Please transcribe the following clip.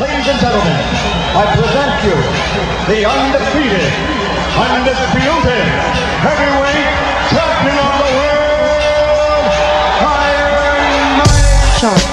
Ladies and gentlemen, I present you the undefeated, undisputed heavyweight champion of the world, Iron Mike Sharp.